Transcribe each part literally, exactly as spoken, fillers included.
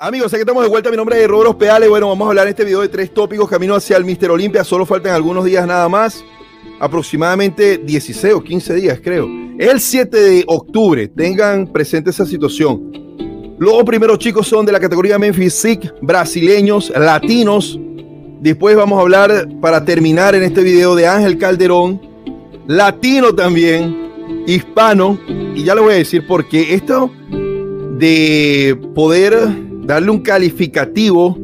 Amigos, aquí estamos de vuelta. Mi nombre es Robert Hospedales. Bueno, vamos a hablar en este video de tres tópicos camino hacia el míster Olympia. Solo faltan algunos días nada más. Aproximadamente dieciséis o quince días, creo. El siete de octubre. Tengan presente esa situación. Los primeros chicos son de la categoría Men's Physique, brasileños, latinos. Después vamos a hablar, para terminar en este video, de Ángel Calderón, latino también, hispano. Y ya les voy a decir por qué. Esto de poder darle un calificativo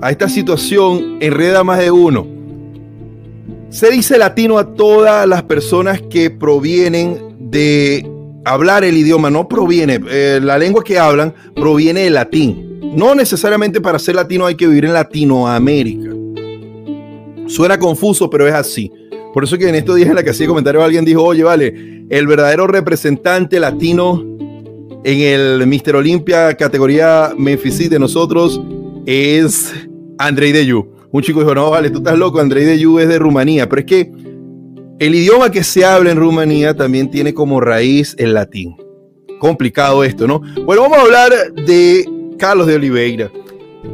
a esta situación enreda más de uno. Se dice latino a todas las personas que provienen de hablar el idioma. No proviene, eh, la lengua que hablan proviene del latín. No necesariamente para ser latino hay que vivir en Latinoamérica. Suena confuso, pero es así. Por eso que en estos días en la casilla de comentarios alguien dijo, oye, vale, el verdadero representante latino en el míster Olympia categoría Men's Physique de nosotros es Andrei Deiu. Un chico dijo, no, vale, tú estás loco, Andrei Deiu es de Rumanía. Pero es que el idioma que se habla en Rumanía también tiene como raíz el latín. Complicado esto, ¿no? Bueno, vamos a hablar de Carlos de Oliveira.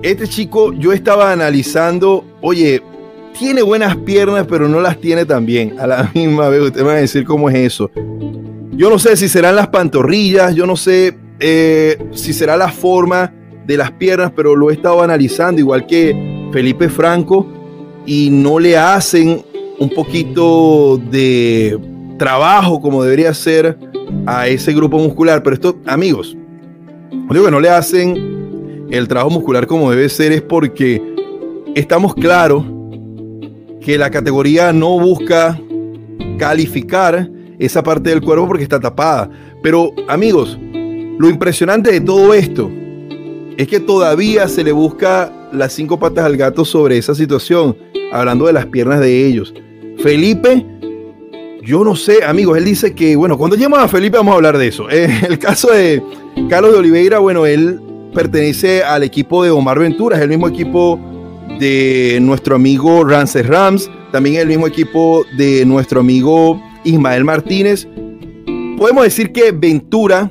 Este chico, yo estaba analizando, oye, tiene buenas piernas, pero no las tiene tan bien. A la misma vez, usted me va a decir cómo es eso. Yo no sé si serán las pantorrillas, yo no sé eh, si será la forma de las piernas, pero lo he estado analizando, igual que Felipe Franco, y no le hacen un poquito de trabajo como debería ser a ese grupo muscular. Pero esto, amigos, digo que no le hacen el trabajo muscular como debe ser es porque estamos claros que la categoría no busca calificar esa parte del cuerpo porque está tapada. Pero amigos, lo impresionante de todo esto es que todavía se le busca las cinco patas al gato sobre esa situación, hablando de las piernas de ellos. Felipe, yo no sé, amigos, él dice que, bueno, cuando lleguemos a Felipe vamos a hablar de eso. Eh, el caso de Carlos de Oliveira, bueno, él pertenece al equipo de Omar Ventura, es el mismo equipo de nuestro amigo Rances Rams, también es el mismo equipo de nuestro amigo Ismael Martínez. Podemos decir que Ventura,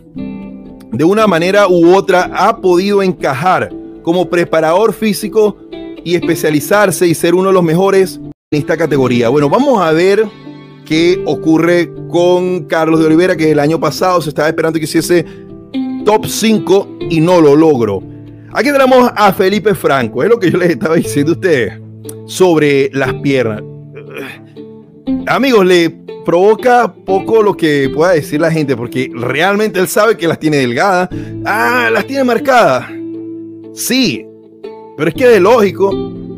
de una manera u otra, ha podido encajar como preparador físico y especializarse y ser uno de los mejores en esta categoría. Bueno, vamos a ver qué ocurre con Carlos de Oliveira, que el año pasado se estaba esperando que hiciese top cinco y no lo logró. Aquí tenemos a Felipe Franco, es lo que yo les estaba diciendo a ustedes sobre las piernas. Amigos, le provoca poco lo que pueda decir la gente, porque realmente él sabe que las tiene delgadas. Ah, las tiene marcadas. Sí, pero es que de lógico,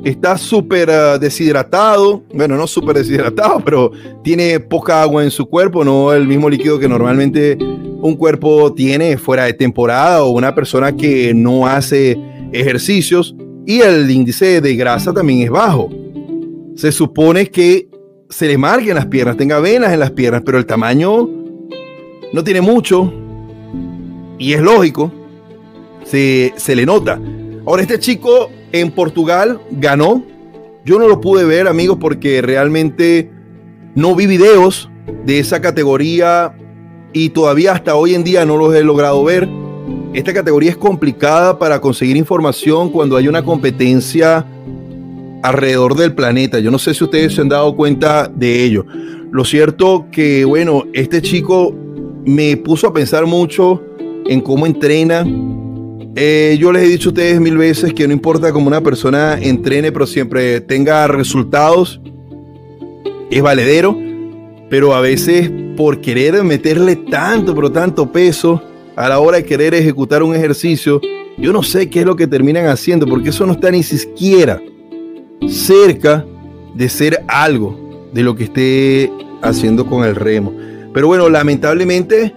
está súper uh, deshidratado. Bueno, no súper deshidratado, pero tiene poca agua en su cuerpo, no el mismo líquido que normalmente un cuerpo tiene fuera de temporada o una persona que no hace ejercicios. Y el índice de grasa también es bajo. Se supone que se le marquen las piernas, tenga venas en las piernas, pero el tamaño no tiene mucho y es lógico, se, se le nota. Ahora, este chico en Portugal ganó. Yo no lo pude ver, amigos, porque realmente no vi videos de esa categoría y todavía hasta hoy en día no los he logrado ver. Esta categoría es complicada para conseguir información cuando hay una competencia alrededor del planeta. Yo no sé si ustedes se han dado cuenta de ello. Lo cierto que, bueno, este chico me puso a pensar mucho en cómo entrena. Eh, yo les he dicho a ustedes mil veces que no importa cómo una persona entrene, pero siempre tenga resultados. Es valedero, pero a veces por querer meterle tanto, pero tanto peso a la hora de querer ejecutar un ejercicio, yo no sé qué es lo que terminan haciendo, porque eso no está ni siquiera cerca de ser algo de lo que esté haciendo con el remo. Pero bueno, lamentablemente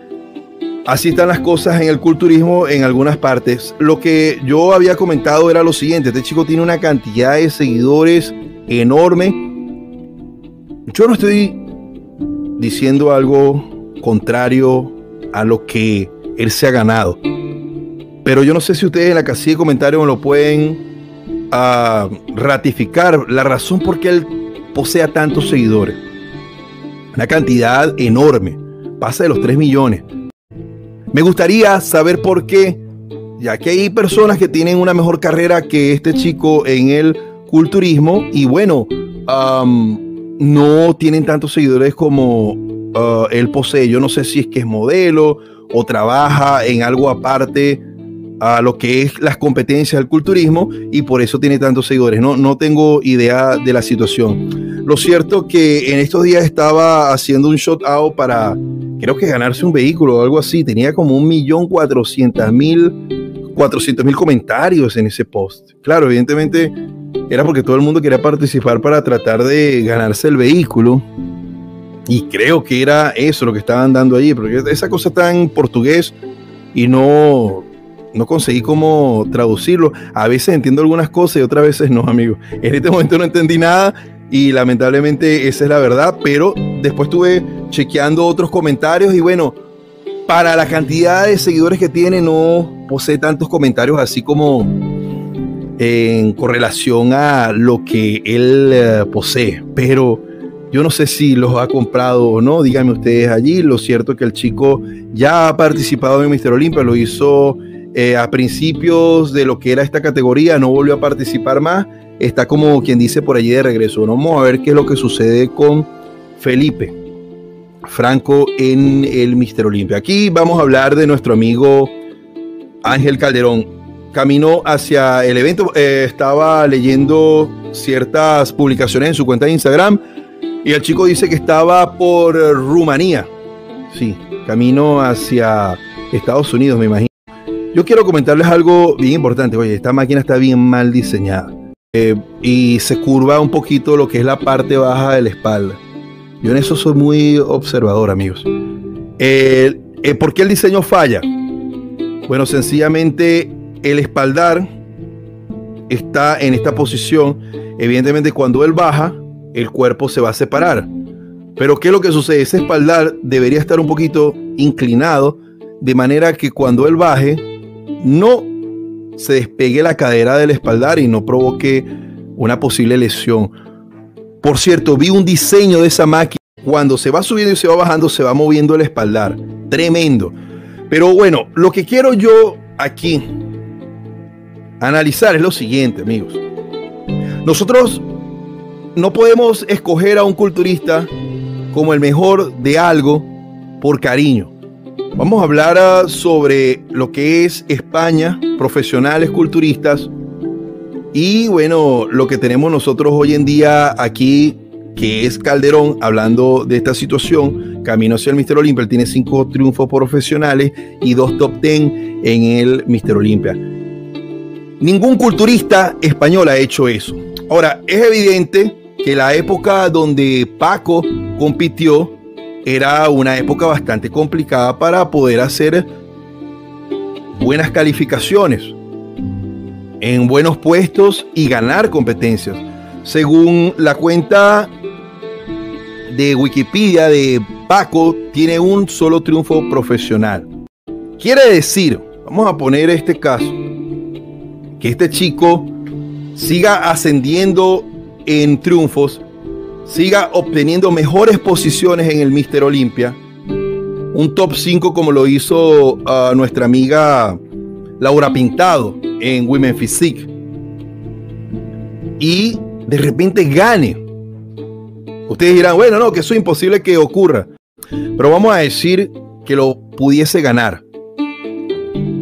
así están las cosas en el culturismo en algunas partes. Lo que yo había comentado era lo siguiente: este chico tiene una cantidad de seguidores enorme. Yo no estoy diciendo algo contrario a lo que él se ha ganado, pero yo no sé si ustedes en la casilla de comentarios me lo pueden a ratificar, la razón por qué él posea tantos seguidores. Una cantidad enorme, pasa de los tres millones. Me gustaría saber por qué ya que hay personas que tienen una mejor carrera que este chico en el culturismo y bueno, um, no tienen tantos seguidores como uh, él posee. Yo no sé si es que es modelo o trabaja en algo aparte a lo que es las competencias del culturismo y por eso tiene tantos seguidores. No, no tengo idea de la situación. Lo cierto que en estos días estaba haciendo un shout out para, creo que ganarse un vehículo o algo así. Tenía como un millón cuatrocientos mil cuatrocientos mil comentarios en ese post. Claro, evidentemente era porque todo el mundo quería participar para tratar de ganarse el vehículo. Y creo que era eso lo que estaban dando allí, porque esa cosa tan portugués y no... no conseguí cómo traducirlo. A veces entiendo algunas cosas y otras veces no, amigo. En este momento no entendí nada y lamentablemente esa es la verdad, pero después estuve chequeando otros comentarios y bueno, para la cantidad de seguidores que tiene no posee tantos comentarios así como en correlación a lo que él posee, pero yo no sé si los ha comprado o no, díganme ustedes allí. Lo cierto es que el chico ya ha participado en míster Olympia, lo hizo Eh, a principios de lo que era esta categoría, no volvió a participar más, está como quien dice por allí de regreso. Vamos a ver qué es lo que sucede con Felipe Franco en el míster Olympia. Aquí vamos a hablar de nuestro amigo Ángel Calderón. Caminó hacia el evento, eh, estaba leyendo ciertas publicaciones en su cuenta de Instagram y el chico dice que estaba por Rumanía, sí, camino hacia Estados Unidos, me imagino. Yo quiero comentarles algo bien importante. Oye, esta máquina está bien mal diseñada eh, y se curva un poquito lo que es la parte baja de la espalda. Yo en eso soy muy observador, amigos. Eh, eh, ¿Por qué el diseño falla? Bueno, sencillamente el espaldar está en esta posición. Evidentemente cuando él baja, el cuerpo se va a separar. Pero ¿qué es lo que sucede? Ese espaldar debería estar un poquito inclinado de manera que cuando él baje no se despegue la cadera del espaldar y no provoque una posible lesión. Por cierto, vi un diseño de esa máquina. Cuando se va subiendo y se va bajando, se va moviendo el espaldar. Tremendo. Pero bueno, lo que quiero yo aquí analizar es lo siguiente, amigos. Nosotros no podemos escoger a un culturista como el mejor de algo por cariño. Vamos a hablar sobre lo que es España, profesionales, culturistas y bueno, lo que tenemos nosotros hoy en día aquí, que es Calderón, hablando de esta situación, camino hacia el míster Olympia. Él tiene cinco triunfos profesionales y dos top ten en el míster Olympia. Ningún culturista español ha hecho eso. Ahora, es evidente que la época donde Paco compitió era una época bastante complicada para poder hacer buenas calificaciones en buenos puestos y ganar competencias. Según la cuenta de Wikipedia de Paco, tiene un solo triunfo profesional. Quiere decir, vamos a poner este caso, que este chico siga ascendiendo en triunfos, siga obteniendo mejores posiciones en el míster Olympia, un top cinco como lo hizo uh, nuestra amiga Laura Pintado en Women Physique, y de repente gane. Ustedes dirán, bueno, no, que eso es imposible que ocurra, pero vamos a decir que lo pudiese ganar.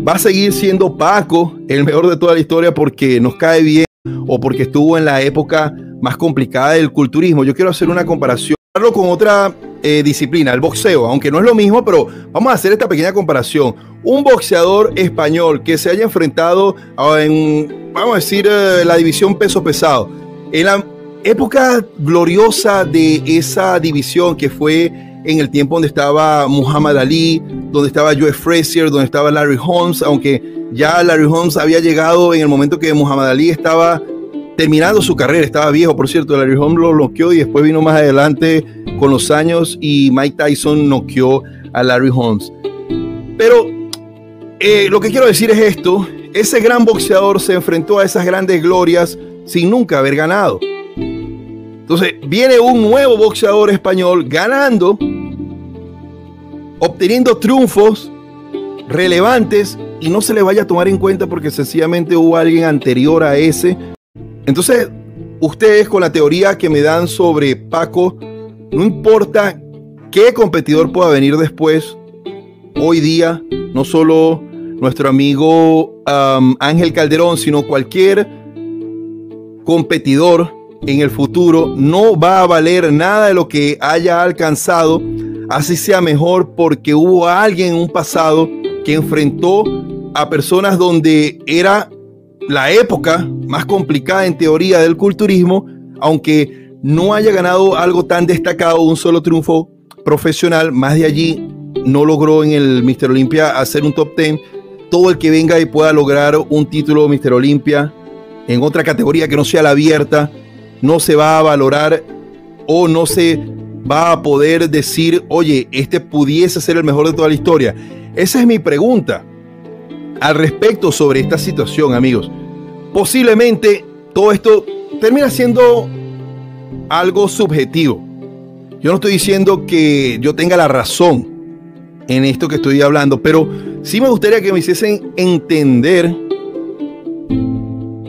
Va a seguir siendo Paco el mejor de toda la historia porque nos cae bien o porque estuvo en la época más complicada del culturismo. Yo quiero hacer una comparación con otra eh, disciplina, el boxeo, aunque no es lo mismo, pero vamos a hacer esta pequeña comparación. Un boxeador español que se haya enfrentado a, en, vamos a decir, eh, la división peso pesado, en la época gloriosa de esa división que fue en el tiempo donde estaba Muhammad Ali, donde estaba Joe Frazier, donde estaba Larry Holmes, aunque ya Larry Holmes había llegado en el momento que Muhammad Ali estaba terminando su carrera, estaba viejo, por cierto. Larry Holmes lo noqueó y después vino más adelante con los años y Mike Tyson noqueó a Larry Holmes. Pero eh, lo que quiero decir es esto: ese gran boxeador se enfrentó a esas grandes glorias sin nunca haber ganado. Entonces viene un nuevo boxeador español ganando, obteniendo triunfos relevantes y no se le vaya a tomar en cuenta porque sencillamente hubo alguien anterior a ese. Entonces, ustedes con la teoría que me dan sobre Paco, no importa qué competidor pueda venir después, hoy día, no solo nuestro amigo um, Ángel Calderón, sino cualquier competidor en el futuro no va a valer nada de lo que haya alcanzado, así sea mejor, porque hubo alguien en un pasado que enfrentó a personas donde era la época más complicada en teoría del culturismo, aunque no haya ganado algo tan destacado, un solo triunfo profesional, más de allí no logró en el míster Olympia hacer un top diez, todo el que venga y pueda lograr un título míster Olympia en otra categoría que no sea la abierta, no se va a valorar o no se va a poder decir, oye, este pudiese ser el mejor de toda la historia. Esa es mi pregunta al respecto sobre esta situación, amigos. Posiblemente todo esto termina siendo algo subjetivo. Yo no estoy diciendo que yo tenga la razón en esto que estoy hablando, pero sí me gustaría que me hiciesen entender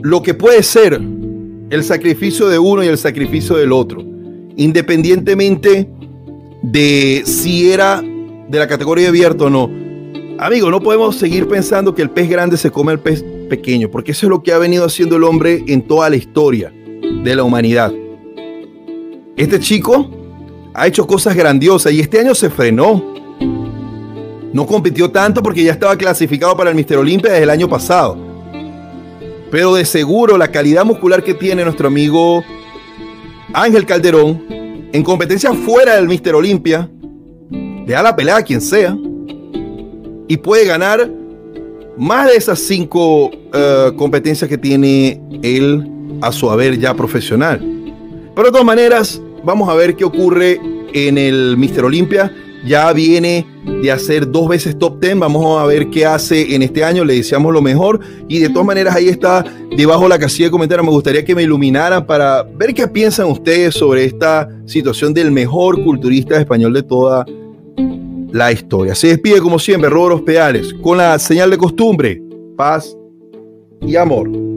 lo que puede ser el sacrificio de uno y el sacrificio del otro, independientemente de si era de la categoría abierta o no. Amigo, no podemos seguir pensando que el pez grande se come al pez pequeño, porque eso es lo que ha venido haciendo el hombre en toda la historia de la humanidad. Este chico ha hecho cosas grandiosas y este año se frenó. No compitió tanto porque ya estaba clasificado para el míster Olympia desde el año pasado. Pero de seguro la calidad muscular que tiene nuestro amigo Ángel Calderón en competencia fuera del míster Olympia le da la pelea a quien sea y puede ganar más de esas cinco uh, competencias que tiene él a su haber ya profesional. Pero de todas maneras, vamos a ver qué ocurre en el míster Olympia. Ya viene de hacer dos veces top diez. Vamos a ver qué hace en este año. Le deseamos lo mejor. Y de todas maneras, ahí está debajo de la casilla de comentarios. Me gustaría que me iluminaran para ver qué piensan ustedes sobre esta situación del mejor culturista español de toda la historia. Se despide como siempre Robert Hospedales con la señal de costumbre, paz y amor.